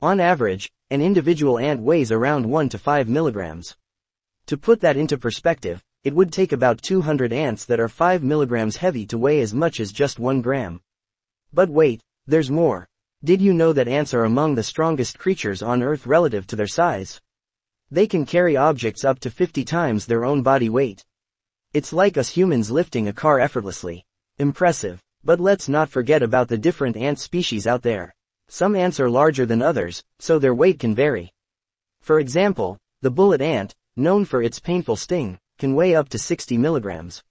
On average, an individual ant weighs around 1 to 5 milligrams. To put that into perspective, it would take about 200 ants that are 5 milligrams heavy to weigh as much as just 1 gram. But wait, there's more. Did you know that ants are among the strongest creatures on Earth relative to their size? They can carry objects up to 50 times their own body weight. It's like us humans lifting a car effortlessly. Impressive. But let's not forget about the different ant species out there. Some ants are larger than others, so their weight can vary. For example, the bullet ant, known for its painful sting, can weigh up to 60 milligrams.